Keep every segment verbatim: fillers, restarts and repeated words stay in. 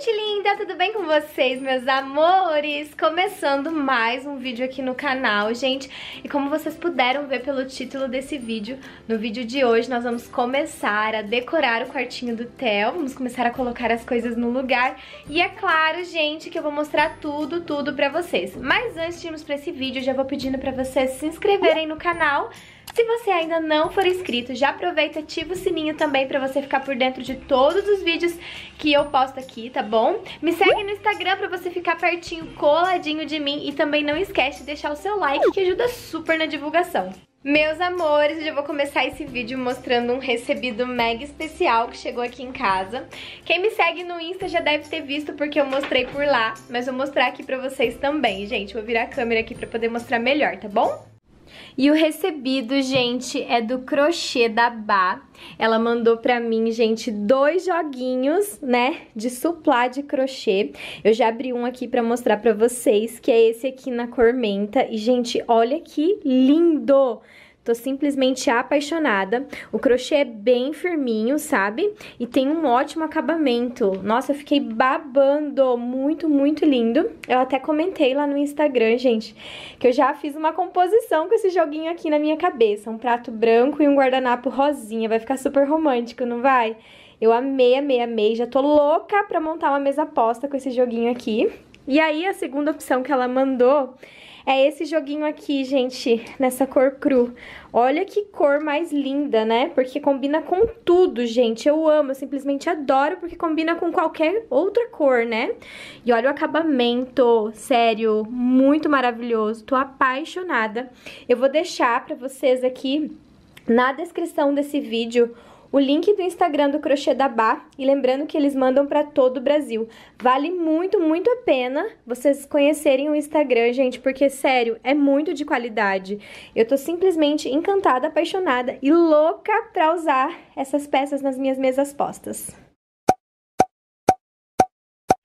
gente linda, tudo bem com vocês, meus amores? Começando mais um vídeo aqui no canal, gente. E como vocês puderam ver pelo título desse vídeo, no vídeo de hoje nós vamos começar a decorar o quartinho do Théo, vamos começar a colocar as coisas no lugar. E é claro, gente, que eu vou mostrar tudo, tudo pra vocês. Mas antes de irmos pra esse vídeo, eu já vou pedindo pra vocês se inscreverem no canal. Se você ainda não for inscrito, já aproveita e ativa o sininho também pra você ficar por dentro de todos os vídeos que eu posto aqui, tá bom? Me segue no Instagram pra você ficar pertinho, coladinho de mim. E também não esquece de deixar o seu like, que ajuda super na divulgação. Meus amores, eu já vou começar esse vídeo mostrando um recebido mega especial que chegou aqui em casa. Quem me segue no Insta já deve ter visto porque eu mostrei por lá, mas vou mostrar aqui pra vocês também, gente. Vou virar a câmera aqui pra poder mostrar melhor, tá bom? E o recebido, gente, é do Crochê da Bá. Ela mandou pra mim, gente, dois joguinhos, né, de suplá de crochê. Eu já abri um aqui pra mostrar pra vocês, que é esse aqui na cor menta. E, gente, olha que lindo! Tô simplesmente apaixonada. O crochê é bem firminho, sabe? E tem um ótimo acabamento. Nossa, eu fiquei babando. Muito, muito lindo. Eu até comentei lá no Instagram, gente, que eu já fiz uma composição com esse joguinho aqui na minha cabeça. Um prato branco e um guardanapo rosinha. Vai ficar super romântico, não vai? Eu amei, amei, amei. Já tô louca pra montar uma mesa posta com esse joguinho aqui. E aí, a segunda opção que ela mandou é esse joguinho aqui, gente, nessa cor cru. Olha que cor mais linda, né? Porque combina com tudo, gente. Eu amo, eu simplesmente adoro, porque combina com qualquer outra cor, né? E olha o acabamento, sério, muito maravilhoso. Tô apaixonada. Eu vou deixar pra vocês aqui na descrição desse vídeo o link do Instagram do Crochê da Bá, e lembrando que eles mandam pra todo o Brasil. Vale muito, muito a pena vocês conhecerem o Instagram, gente, porque, sério, é muito de qualidade. Eu tô simplesmente encantada, apaixonada e louca pra usar essas peças nas minhas mesas postas.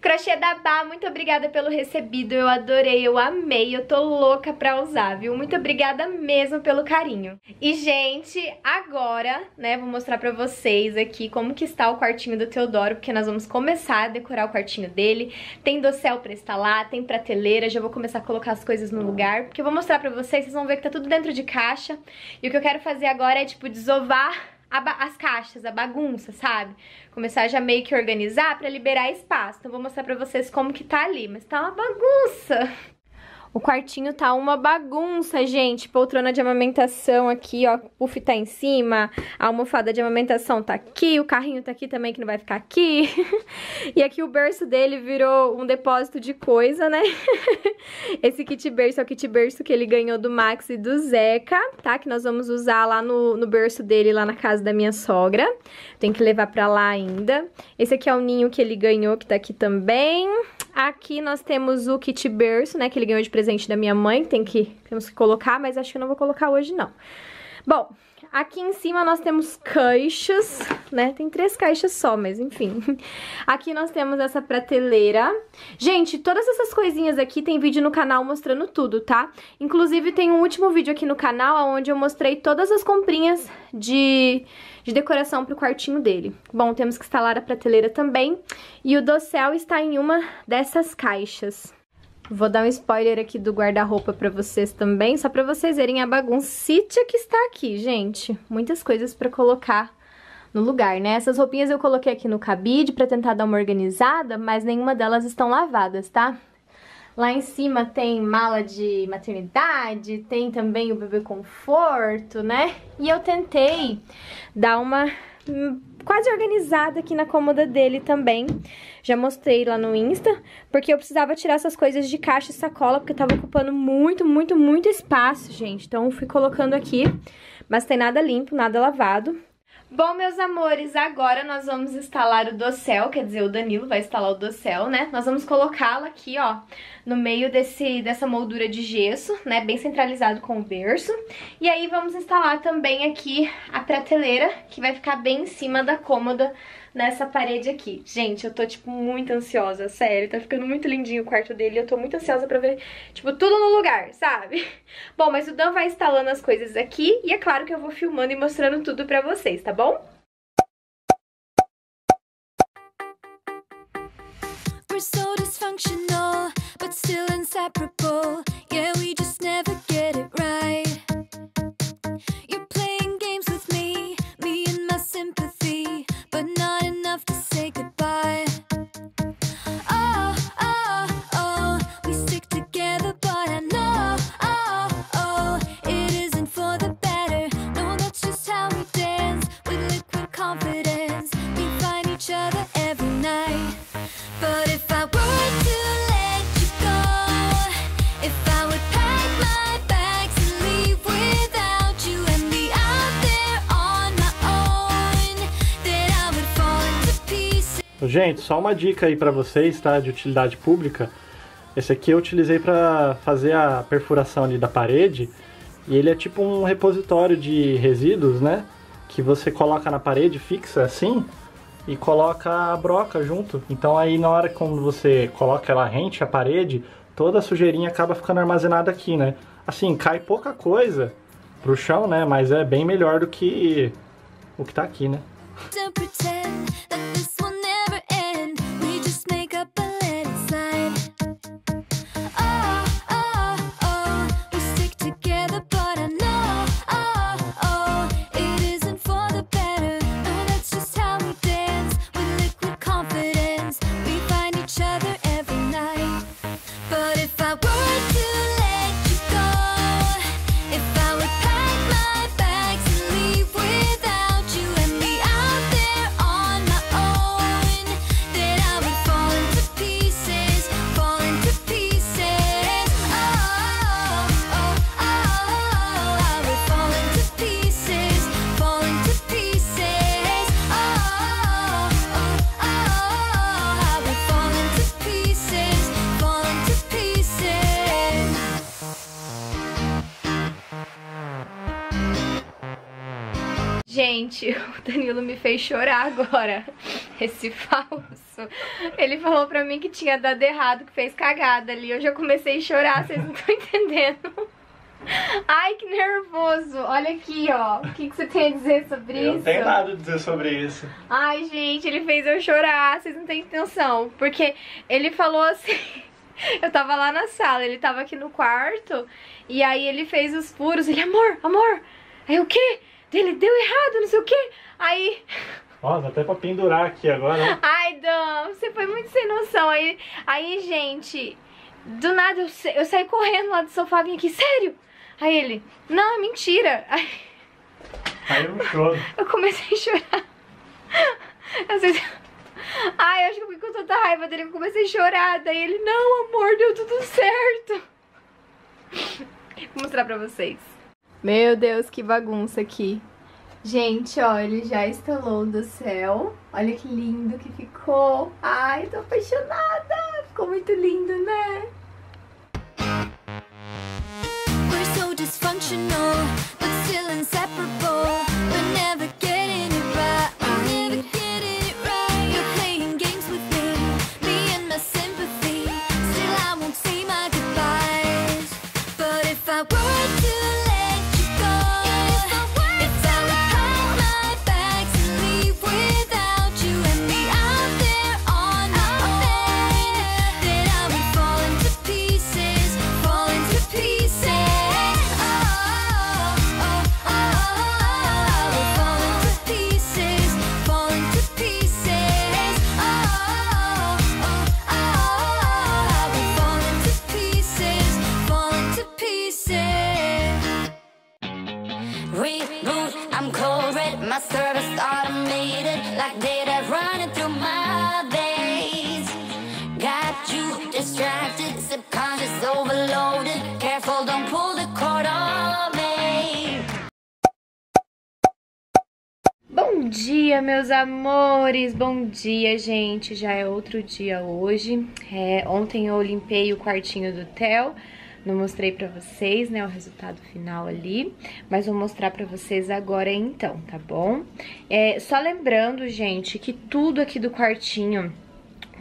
Crochê da Bá, muito obrigada pelo recebido, eu adorei, eu amei, eu tô louca pra usar, viu? Muito obrigada mesmo pelo carinho. E, gente, agora, né, vou mostrar pra vocês aqui como que está o quartinho do Teodoro, porque nós vamos começar a decorar o quartinho dele. Tem dossel pra instalar, tem prateleira, já vou começar a colocar as coisas no lugar, porque eu vou mostrar pra vocês, vocês vão ver que tá tudo dentro de caixa. E o que eu quero fazer agora é, tipo, desovar as caixas, a bagunça, sabe? Começar já meio que organizar pra liberar espaço. Então vou mostrar pra vocês como que tá ali, mas tá uma bagunça. O quartinho tá uma bagunça, gente. Poltrona de amamentação aqui, ó, puff tá em cima, a almofada de amamentação tá aqui, o carrinho tá aqui também, que não vai ficar aqui. E aqui o berço dele virou um depósito de coisa, né? Esse kit berço é o kit berço que ele ganhou do Max e do Zeca, tá? Que nós vamos usar lá no, no berço dele, lá na casa da minha sogra. Tem que levar pra lá ainda. Esse aqui é o ninho que ele ganhou, que tá aqui também. Aqui nós temos o kit berço, né, que ele ganhou de presente da minha mãe, tem que, temos que colocar, mas acho que eu não vou colocar hoje, não. Bom, aqui em cima nós temos caixas, né, tem três caixas só, mas enfim. Aqui nós temos essa prateleira. Gente, todas essas coisinhas aqui tem vídeo no canal mostrando tudo, tá? Inclusive tem um último vídeo aqui no canal onde eu mostrei todas as comprinhas de... de decoração pro quartinho dele. Bom, temos que instalar a prateleira também. E o dossel está em uma dessas caixas. Vou dar um spoiler aqui do guarda-roupa pra vocês também, só pra vocês verem a baguncita que está aqui, gente. Muitas coisas pra colocar no lugar, né? Essas roupinhas eu coloquei aqui no cabide pra tentar dar uma organizada, mas nenhuma delas estão lavadas, tá? Lá em cima tem mala de maternidade, tem também o bebê conforto, né? E eu tentei dar uma quase organizada aqui na cômoda dele também. Já mostrei lá no Insta, porque eu precisava tirar essas coisas de caixa e sacola, porque tava ocupando muito, muito, muito espaço, gente. Então fui colocando aqui, mas tem nada limpo, nada lavado. Bom, meus amores, agora nós vamos instalar o dossel, quer dizer, o Danilo vai instalar o dossel, né? Nós vamos colocá-lo aqui, ó, no meio desse, dessa moldura de gesso, né? Bem centralizado com o berço. E aí vamos instalar também aqui a prateleira, que vai ficar bem em cima da cômoda, nessa parede aqui. Gente, eu tô, tipo, muito ansiosa, sério. Tá ficando muito lindinho o quarto dele. Eu tô muito ansiosa pra ver, tipo, tudo no lugar, sabe? Bom, mas o Dom vai instalando as coisas aqui. E é claro que eu vou filmando e mostrando tudo pra vocês, tá bom? are so dysfunctional, but still inseparable. Yeah, we just never get it right. You're playing games with me, me and my sympathy, but not enough to say goodbye. Oh, oh, oh, we stick together, but I know, oh, oh, it isn't for the better. No, that's just how we dance with liquid confidence. We find each other every night. But if I were to let you go, if I would pack my bags and leave without you and be out there on my own, then I would fall into pieces. Gente, só uma dica aí pra vocês, tá? De utilidade pública. Esse aqui eu utilizei pra fazer a perfuração ali da parede. E ele é tipo um repositório de resíduos, né? Que você coloca na parede, fixa assim, e coloca a broca junto. Então aí na hora que você coloca ela rente à parede, toda a sujeirinha acaba ficando armazenada aqui, né? Assim, cai pouca coisa pro chão, né? Mas é bem melhor do que o que tá aqui, né? Gente, o Danilo me fez chorar agora, esse falso. Ele falou pra mim que tinha dado errado, que fez cagada ali. Eu já comecei a chorar, vocês não estão entendendo. Ai, que nervoso. Olha aqui, ó. O que, que você tem a dizer sobre eu isso? Não tenho nada a dizer sobre isso. Ai, gente, ele fez eu chorar, vocês não têm intenção. Porque ele falou assim... Eu tava lá na sala, ele tava aqui no quarto, e aí ele fez os furos. Ele, amor, amor. Aí, o quê? Ele deu errado, não sei o que. Aí... Ó, dá até pra pendurar aqui agora, né? Ai, Dom, você foi muito sem noção. Aí, aí gente, do nada eu, eu saí correndo lá do sofá, vim aqui, sério? Aí ele, não, é mentira. Aí, aí eu choro. Eu comecei a chorar. Eu sei... Ai, eu acho que eu fiquei com tanta raiva dele que eu comecei a chorar. Daí ele, não, amor, deu tudo certo. Vou mostrar pra vocês. Meu Deus, que bagunça aqui. Gente, ó, ele já estalou do céu. Olha que lindo que ficou. Ai, tô apaixonada. Ficou muito lindo, né? We're so dysfunctional, but still inseparable. We're never getting it right. We're never getting it right. You're playing games with me, me and my sympathy. Still I won't say my goodbyes. But if I were to Bom dia, meus amores, bom dia, gente, já é outro dia hoje. É, ontem eu limpei o quartinho do Théo, não mostrei pra vocês, né, o resultado final ali, mas vou mostrar pra vocês agora então, tá bom? É, só lembrando, gente, que tudo aqui do quartinho,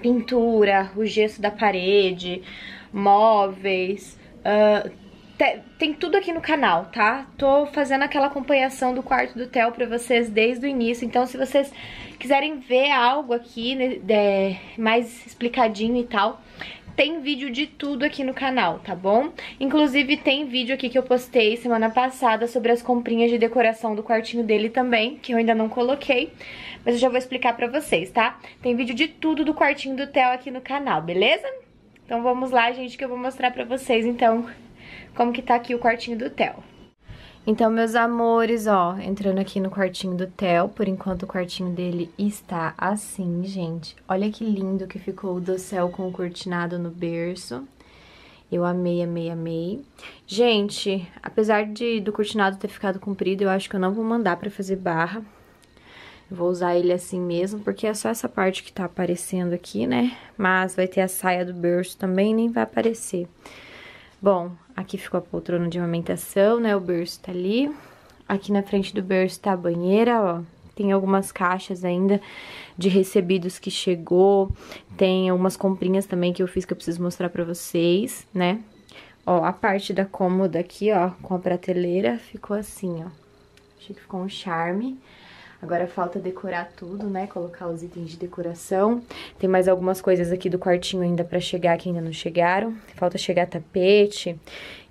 pintura, o gesso da parede, móveis, uh, tem tudo aqui no canal, tá? Tô fazendo aquela acompanhação do quarto do Théo pra vocês desde o início. Então, se vocês quiserem ver algo aqui, né, é, mais explicadinho e tal, tem vídeo de tudo aqui no canal, tá bom? Inclusive, tem vídeo aqui que eu postei semana passada sobre as comprinhas de decoração do quartinho dele também, que eu ainda não coloquei, mas eu já vou explicar pra vocês, tá? Tem vídeo de tudo do quartinho do Théo aqui no canal, beleza? Então, vamos lá, gente, que eu vou mostrar pra vocês, então, como que tá aqui o quartinho do Théo. Então, meus amores, ó, entrando aqui no quartinho do Théo, por enquanto o quartinho dele está assim, gente. Olha que lindo que ficou o dossel com o cortinado no berço. Eu amei, amei, amei. Gente, apesar de do cortinado ter ficado comprido, eu acho que eu não vou mandar pra fazer barra. Eu vou usar ele assim mesmo, porque é só essa parte que tá aparecendo aqui, né? Mas vai ter a saia do berço também, nem vai aparecer. Bom, aqui ficou a poltrona de amamentação, né? O berço tá ali. Aqui na frente do berço tá a banheira, ó. Tem algumas caixas ainda de recebidos que chegou. Tem algumas comprinhas também que eu fiz que eu preciso mostrar pra vocês, né? Ó, a parte da cômoda aqui, ó, com a prateleira, ficou assim, ó. Achei que ficou um charme. Agora falta decorar tudo, né? Colocar os itens de decoração. Tem mais algumas coisas aqui do quartinho ainda pra chegar, que ainda não chegaram. Falta chegar tapete,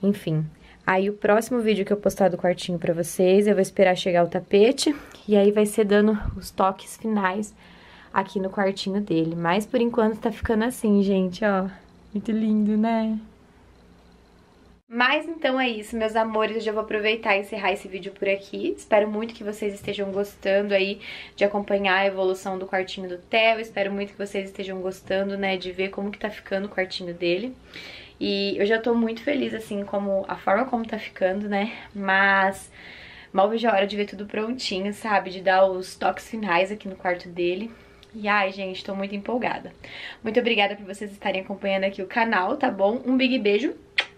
enfim. Aí o próximo vídeo que eu postar do quartinho pra vocês, eu vou esperar chegar o tapete. E aí vai ser dando os toques finais aqui no quartinho dele. Mas por enquanto tá ficando assim, gente, ó. Muito lindo, né? Mas então é isso, meus amores, eu já vou aproveitar e encerrar esse vídeo por aqui. Espero muito que vocês estejam gostando aí de acompanhar a evolução do quartinho do Théo. Espero muito que vocês estejam gostando, né, de ver como que tá ficando o quartinho dele. E eu já tô muito feliz, assim, como a forma como tá ficando, né, mas mal vejo a hora de ver tudo prontinho, sabe, de dar os toques finais aqui no quarto dele. E ai, gente, tô muito empolgada. Muito obrigada por vocês estarem acompanhando aqui o canal, tá bom? Um big beijo!